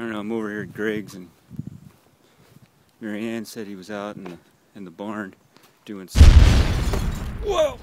don't know, I'm over here at Greg's, and Mary Ann said he was out in the barn doing something. Whoa!